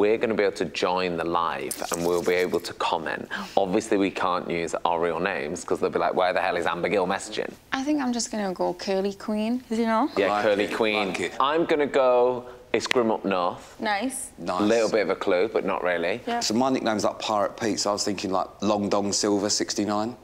we're going to be able to join the live and we'll be able to comment. Obviously, we can't use our real names because they'll be like, where the hell is Amber Gill messaging? I think I'm just going to go Curly Queen, you know? Yeah, like Curly Queen. Like I'm going to go... It's Grim Up North. Nice. Nice. A little bit of a clue, but not really. Yep. So my nickname's like Pirate Pete, so I was thinking like Long Dong Silver 69.